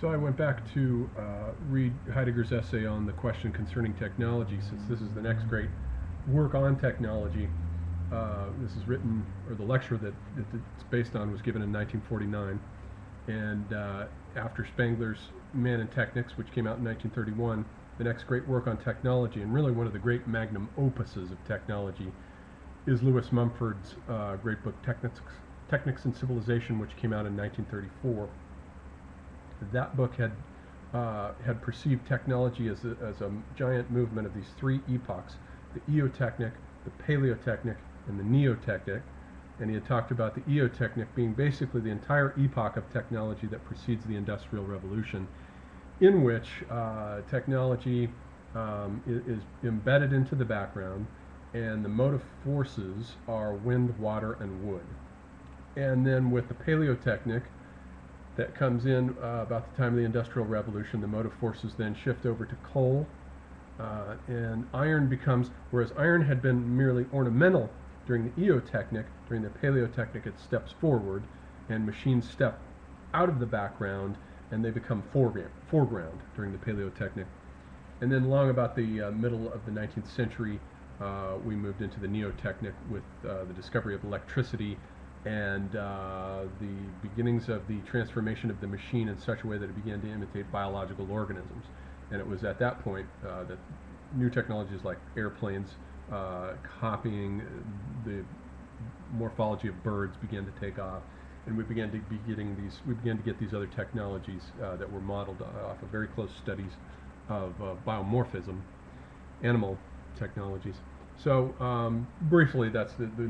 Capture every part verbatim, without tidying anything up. So I went back to uh, read Heidegger's essay on The Question Concerning Technology, since this is the next great work on technology. Uh, this is written, or the lecture that, that it's based on was given in nineteen forty-nine. And uh, after Spengler's Man and Technics, which came out in nineteen thirty-one, the next great work on technology, and really one of the great magnum opuses of technology, is Lewis Mumford's uh, great book, Technics, Technics and Civilization, which came out in nineteen thirty-four. That book had uh, had perceived technology as a, as a giant movement of these three epochs, the Eotechnic, the Paleotechnic, and the Neotechnic. And he had talked about the Eotechnic being basically the entire epoch of technology that precedes the Industrial Revolution, in which uh, technology um, is, is embedded into the background, and the motive forces are wind, water, and wood. And then with the Paleotechnic, that comes in uh, about the time of the Industrial Revolution, the motive forces then shift over to coal, uh, and iron becomes, whereas iron had been merely ornamental during the Eotechnic, during the Paleotechnic it steps forward, and machines step out of the background, and they become foreground, foreground during the Paleotechnic. And then long about the uh, middle of the nineteenth century, uh, we moved into the Neotechnic with uh, the discovery of electricity, and uh, the beginnings of the transformation of the machine in such a way that it began to imitate biological organisms. And it was at that point uh, that new technologies like airplanes uh, copying the morphology of birds began to take off, and we began to be getting these. We began to get these other technologies uh, that were modeled off of very close studies of uh, biomorphism, animal technologies. So um, briefly, that's the, the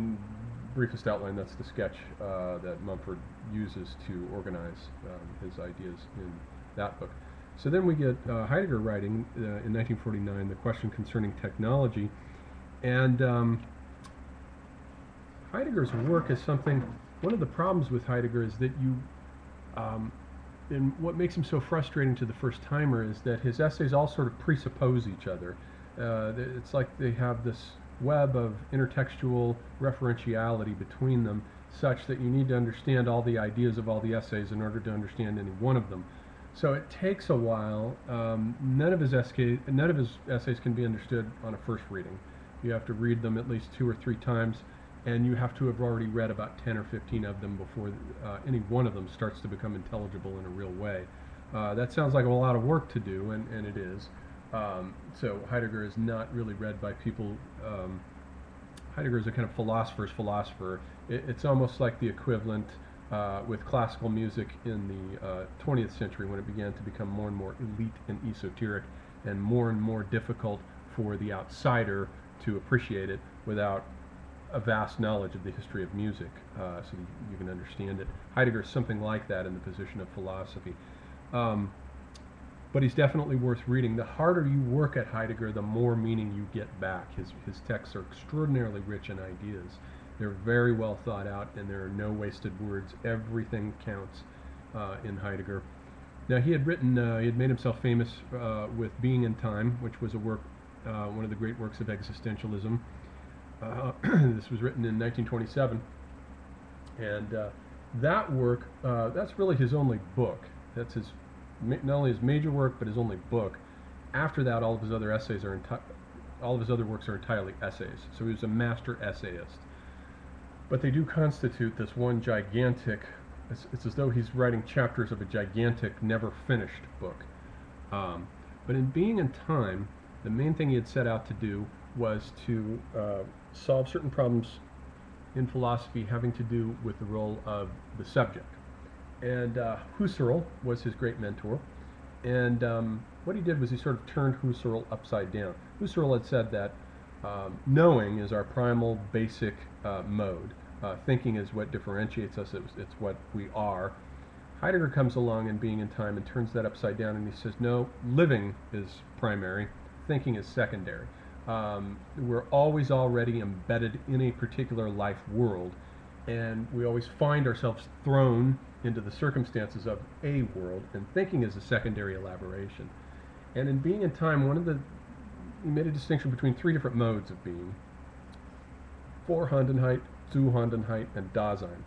briefest outline. That's the sketch uh, that Mumford uses to organize um, his ideas in that book. So then we get uh, Heidegger writing uh, in nineteen forty-nine, The Question Concerning Technology, and um, Heidegger's work is something, one of the problems with Heidegger is that you, um, and what makes him so frustrating to the first timer is that his essays all sort of presuppose each other. Uh, it's like they have this web of intertextual referentiality between them, such that you need to understand all the ideas of all the essays in order to understand any one of them. So it takes a while. Um, none of his essays, none of his essays can be understood on a first reading. You have to read them at least two or three times, and you have to have already read about ten or fifteen of them before uh, any one of them starts to become intelligible in a real way. Uh, that sounds like a lot of work to do, and, and it is. Um, so Heidegger is not really read by people. Um, Heidegger is a kind of philosopher's philosopher. It, it's almost like the equivalent uh, with classical music in the uh, twentieth century, when it began to become more and more elite and esoteric, and more and more difficult for the outsider to appreciate it without a vast knowledge of the history of music, uh, so you can understand it. Heidegger is something like that in the position of philosophy. Um, But he's definitely worth reading. The harder you work at Heidegger, the more meaning you get back. His, his texts are extraordinarily rich in ideas. They're very well thought out, and there are no wasted words. Everything counts uh, in Heidegger. Now, he had written, uh, he had made himself famous uh, with Being and Time, which was a work, uh, one of the great works of existentialism. Uh, this was written in nineteen twenty-seven. And uh, that work, uh, that's really his only book. That's his not only his major work, but his only book. After that, all of his other essays are all of his other works are entirely essays. So he was a master essayist. But they do constitute this one gigantic. It's, it's as though he's writing chapters of a gigantic, never finished book. Um, but in Being and Time, the main thing he had set out to do was to uh, solve certain problems in philosophy having to do with the role of the subject. And uh, Husserl was his great mentor, and um, what he did was he sort of turned Husserl upside down. Husserl had said that um, knowing is our primal basic uh, mode. Uh, thinking is what differentiates us, it's, it's what we are. Heidegger comes along in Being in Time and turns that upside down, and he says, no, living is primary, thinking is secondary. Um, we're always already embedded in a particular life world, and we always find ourselves thrown into the circumstances of a world, and thinking is a secondary elaboration. And in Being in Time, one of the he made a distinction between three different modes of being: Vorhandenheit, Zuhandenheit, and Dasein.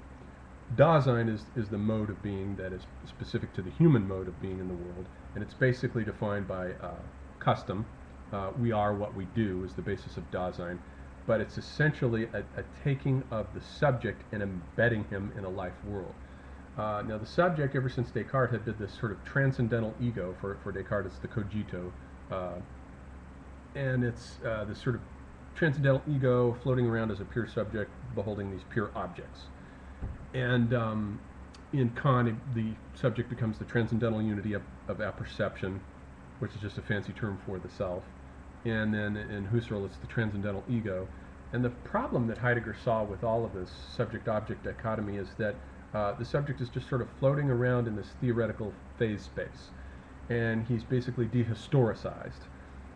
Dasein is, is the mode of being that is specific to the human mode of being in the world, and it's basically defined by uh, custom. Uh, we are what we do is the basis of Dasein, but it's essentially a, a taking of the subject and embedding him in a life world. Uh, now the subject, ever since Descartes, had did this sort of transcendental ego. For, for Descartes, it's the cogito, uh, and it's uh, this sort of transcendental ego floating around as a pure subject, beholding these pure objects. And um, in Kant, the subject becomes the transcendental unity of, of apperception, which is just a fancy term for the self. And then in Husserl, it's the transcendental ego. And the problem that Heidegger saw with all of this subject-object dichotomy is that uh, the subject is just sort of floating around in this theoretical phase space. And he's basically dehistoricized.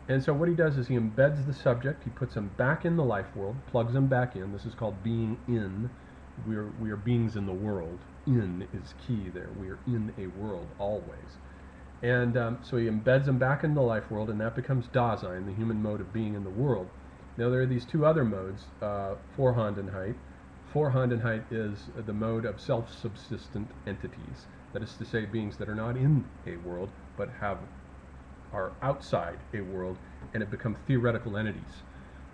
And so what he does is he embeds the subject, he puts him back in the life world, plugs him back in. This is called being in. We are, we are beings in the world. In is key there. We are in a world always. And um, so he embeds them back in the life world, and that becomes Dasein, the human mode of being in the world. Now there are these two other modes, uh, Vorhandenheit. Vorhandenheit is the mode of self-subsistent entities. That is to say, beings that are not in a world, but have are outside a world, and have become theoretical entities.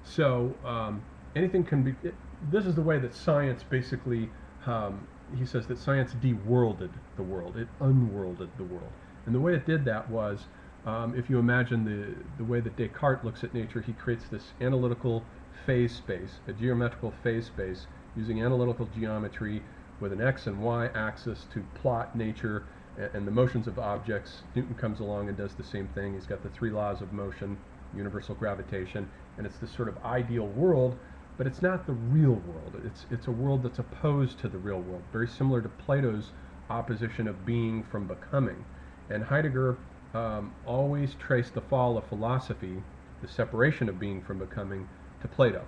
So um, anything can be... It, this is the way that science basically, um, he says that science de-worlded the world, it unworlded the world. And the way it did that was, um, if you imagine the, the way that Descartes looks at nature, he creates this analytical phase space, a geometrical phase space, using analytical geometry with an X and Y axis to plot nature and, and the motions of objects. Newton comes along and does the same thing. He's got the three laws of motion, universal gravitation, and it's this sort of ideal world. But it's not the real world. It's, it's a world that's opposed to the real world, very similar to Plato's opposition of being from becoming. And Heidegger um, always traced the fall of philosophy, the separation of being from becoming, to Plato.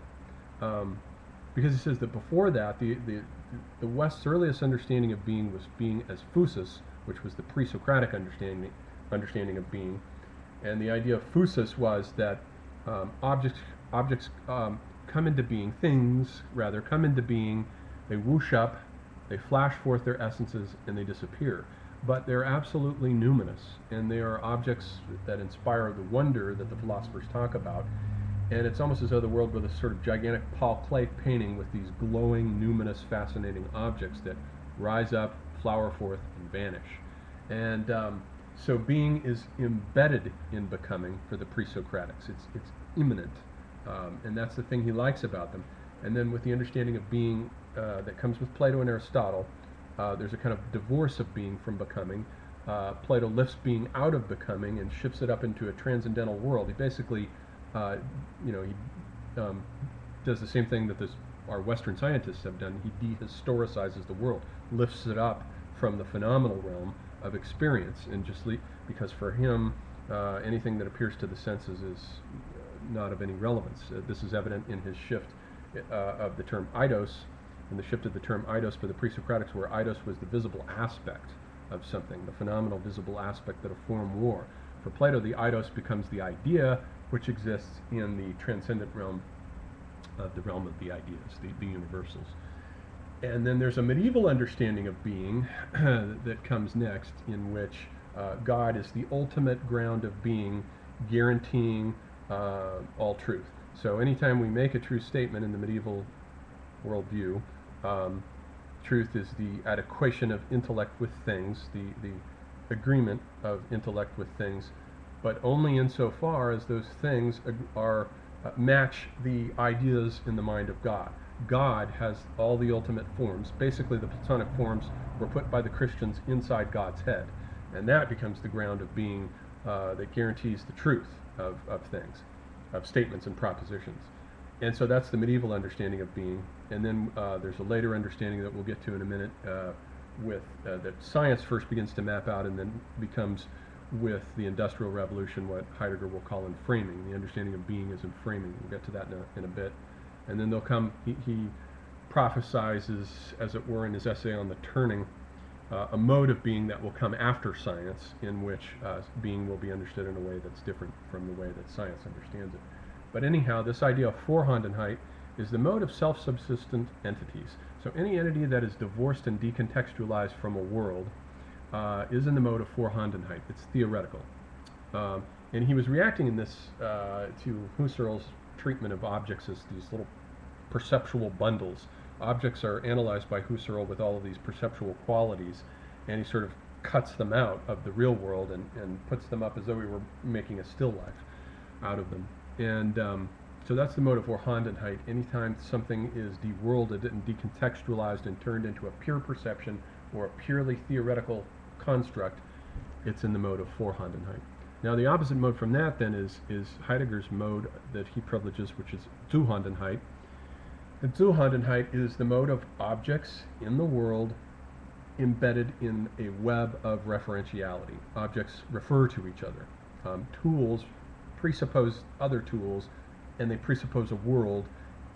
Um, because he says that before that, the, the, the West's earliest understanding of being was being as phusis, which was the pre-Socratic understanding, understanding of being. And the idea of phusis was that um, objects... objects um, come into being, things rather come into being, they whoosh up, they flash forth their essences, and they disappear. But they're absolutely numinous, and they are objects that inspire the wonder that the philosophers talk about. And it's almost as though the world were this sort of gigantic Paul Klee painting with these glowing, numinous, fascinating objects that rise up, flower forth, and vanish. And um, so being is embedded in becoming for the pre-Socratics. It's, it's immanent. Um, and that's the thing he likes about them. And then with the understanding of being uh, that comes with Plato and Aristotle, uh, there's a kind of divorce of being from becoming. Uh, Plato lifts being out of becoming and shifts it up into a transcendental world. He basically, uh, you know, he um, does the same thing that this, our Western scientists have done. He dehistoricizes the world, lifts it up from the phenomenal realm of experience, and just le because for him, uh, anything that appears to the senses is not of any relevance. Uh, this is evident in his shift uh, of the term eidos, and the shift of the term eidos for the pre-Socratics, where eidos was the visible aspect of something, the phenomenal visible aspect that a form wore. For Plato, the eidos becomes the idea, which exists in the transcendent realm, uh, the realm of the ideas, the, the universals. And then there's a medieval understanding of being that comes next, in which uh, God is the ultimate ground of being, guaranteeing Uh, all truth. So anytime we make a true statement in the medieval worldview, um, truth is the adequation of intellect with things, the, the agreement of intellect with things, but only insofar as those things are, uh, match the ideas in the mind of God. God has all the ultimate forms. Basically the Platonic forms were put by the Christians inside God's head, and that becomes the ground of being uh, that guarantees the truth Of, of things, of statements and propositions. And so that's the medieval understanding of being. And then uh, there's a later understanding that we'll get to in a minute uh, with uh, that science first begins to map out, and then becomes, with the Industrial Revolution, what Heidegger will call enframing. The understanding of being is enframing. We'll get to that in a, in a bit. And then they'll come, he, he prophesizes, as it were, in his essay on the turning, Uh, a mode of being that will come after science, in which uh, being will be understood in a way that's different from the way that science understands it. But anyhow, this idea of Vorhandenheit is the mode of self-subsistent entities. So any entity that is divorced and decontextualized from a world uh, is in the mode of Vorhandenheit. It's theoretical. Um, and he was reacting in this uh, to Husserl's treatment of objects as these little perceptual bundles. Objects are analyzed by Husserl with all of these perceptual qualities, and he sort of cuts them out of the real world and, and puts them up as though we were making a still life out of them. And um, so that's the mode of Vorhandenheit. Anytime something is deworlded and decontextualized and turned into a pure perception or a purely theoretical construct, it's in the mode of Vorhandenheit. Now the opposite mode from that then is, is Heidegger's mode that he privileges, which is Zuhandenheit. And Zuhandenheit is the mode of objects in the world embedded in a web of referentiality. Objects refer to each other. Um, tools presuppose other tools, and they presuppose a world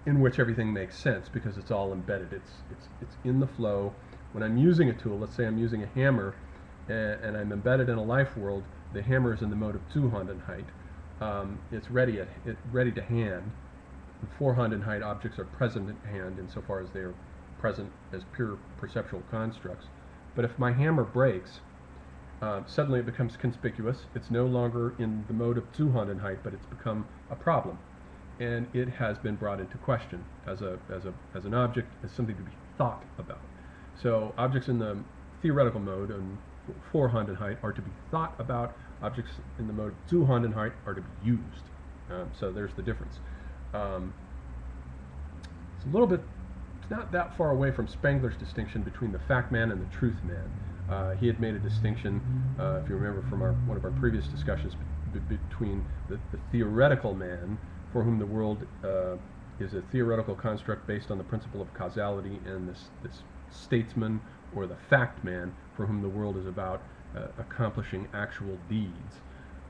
in which everything makes sense because it's all embedded. It's, it's, it's in the flow. When I'm using a tool, let's say I'm using a hammer, and, and I'm embedded in a life world, the hammer is in the mode of Zuhandenheit. Um, it's ready, at, it, ready to hand. In Vorhandenheit, objects are present at hand insofar as they are present as pure perceptual constructs. But if my hammer breaks, uh, suddenly it becomes conspicuous. It's no longer in the mode of Zuhandenheit, but it's become a problem. And it has been brought into question as, a, as, a, as an object, as something to be thought about. So objects in the theoretical mode and Vorhandenheit are to be thought about. Objects in the mode of Zuhandenheit are to be used. Um, so there's the difference. Um, it's a little bit, it's not that far away from Spengler's distinction between the fact man and the truth man. Uh, he had made a distinction, uh, if you remember from our, one of our previous discussions, b between the, the theoretical man, for whom the world uh, is a theoretical construct based on the principle of causality, and this, this statesman or the fact man, for whom the world is about uh, accomplishing actual deeds.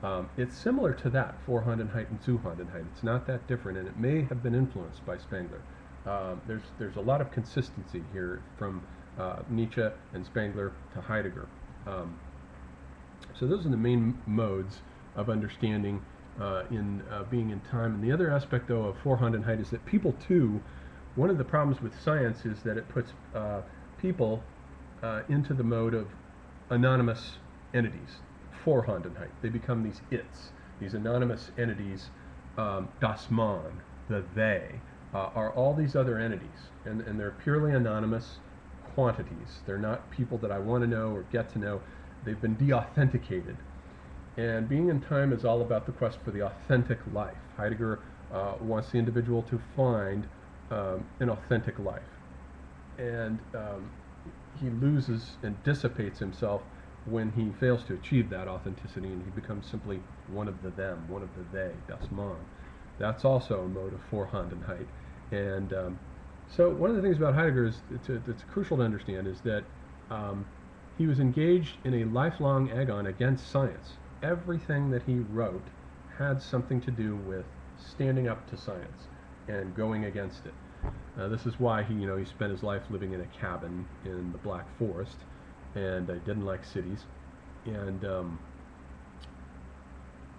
Um, it's similar to that, Vorhandenheit and Zuhandenheit. It's not that different, and it may have been influenced by Spengler. Um, there's, there's a lot of consistency here from uh, Nietzsche and Spengler to Heidegger. Um, so those are the main modes of understanding uh, in uh, Being and Time. And the other aspect, though, of Vorhandenheit is that people, too, one of the problems with science is that it puts uh, people uh, into the mode of anonymous entities. Vorhandenheit. They become these its, these anonymous entities. Um, Das Mann, the they, uh, are all these other entities, and, and they're purely anonymous quantities. They're not people that I want to know or get to know. They've been deauthenticated. And Being in Time is all about the quest for the authentic life. Heidegger uh, wants the individual to find um, an authentic life. And um, he loses and dissipates himself when he fails to achieve that authenticity, and he becomes simply one of the them, one of the they, Das Mann. That's also a mode of Vorhandenheit. And um, so one of the things about Heidegger is, it's, a, it's crucial to understand, is that um, he was engaged in a lifelong agon against science. Everything that he wrote had something to do with standing up to science and going against it. Uh, this is why he, you know, he spent his life living in a cabin in the Black Forest, and I didn't like cities. And um,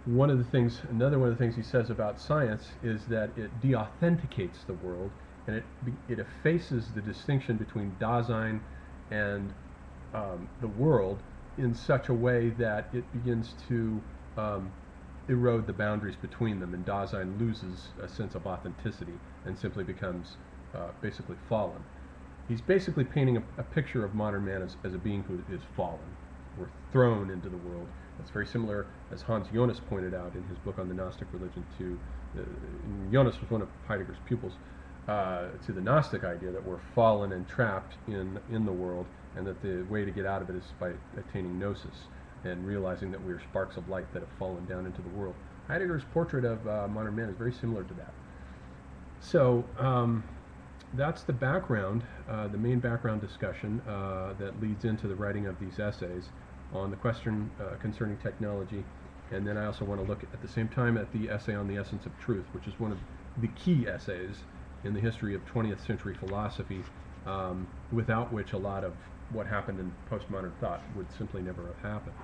one of the things, another one of the things he says about science is that it deauthenticates the world, and it it effaces the distinction between Dasein and um, the world in such a way that it begins to um, erode the boundaries between them, and Dasein loses a sense of authenticity and simply becomes uh, basically fallen. He's basically painting a, a picture of modern man as, as a being who is fallen. We're thrown into the world. That's very similar, as Hans Jonas pointed out in his book on the Gnostic religion, to uh, Jonas was one of Heidegger's pupils, uh, to the Gnostic idea that we're fallen and trapped in, in the world, and that the way to get out of it is by attaining Gnosis and realizing that we are sparks of light that have fallen down into the world. Heidegger's portrait of uh, modern man is very similar to that. So, um, that's the background, uh, the main background discussion uh, that leads into the writing of these essays on the question uh, concerning technology. And then I also want to look at, at the same time at the essay on the essence of truth, which is one of the key essays in the history of twentieth century philosophy, um, without which a lot of what happened in postmodern thought would simply never have happened.